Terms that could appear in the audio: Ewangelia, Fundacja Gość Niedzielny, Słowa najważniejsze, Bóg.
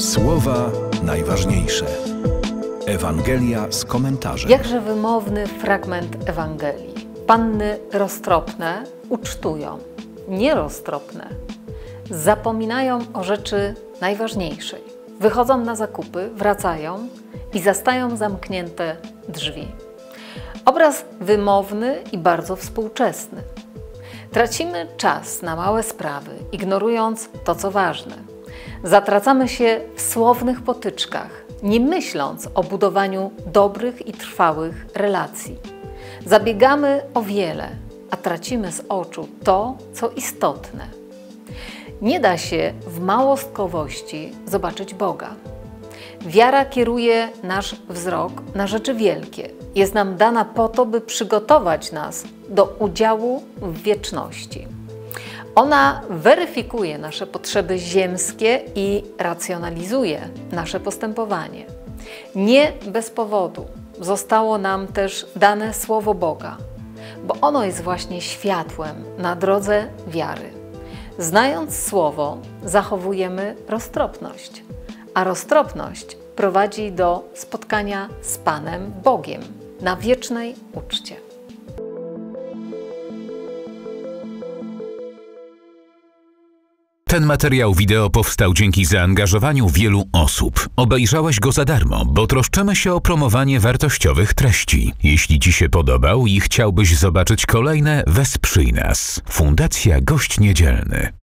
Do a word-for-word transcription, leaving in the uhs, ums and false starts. Słowa najważniejsze. Ewangelia z komentarzem. Jakże wymowny fragment Ewangelii. Panny roztropne ucztują, nieroztropne zapominają o rzeczy najważniejszej. Wychodzą na zakupy, wracają i zastają zamknięte drzwi. Obraz wymowny i bardzo współczesny. Tracimy czas na małe sprawy, ignorując to, co ważne. Zatracamy się w słownych potyczkach, nie myśląc o budowaniu dobrych i trwałych relacji. Zabiegamy o wiele, a tracimy z oczu to, co istotne. Nie da się w małostkowości zobaczyć Boga. Wiara kieruje nasz wzrok na rzeczy wielkie. Jest nam dana po to, by przygotować nas do udziału w wieczności. Ona weryfikuje nasze potrzeby ziemskie i racjonalizuje nasze postępowanie. Nie bez powodu zostało nam też dane Słowo Boga, bo ono jest właśnie światłem na drodze wiary. Znając Słowo, zachowujemy roztropność, a roztropność prowadzi do spotkania z Panem Bogiem na wiecznej uczcie. Ten materiał wideo powstał dzięki zaangażowaniu wielu osób. Obejrzałeś go za darmo, bo troszczymy się o promowanie wartościowych treści. Jeśli Ci się podobał i chciałbyś zobaczyć kolejne, wesprzyj nas. Fundacja Gość Niedzielny.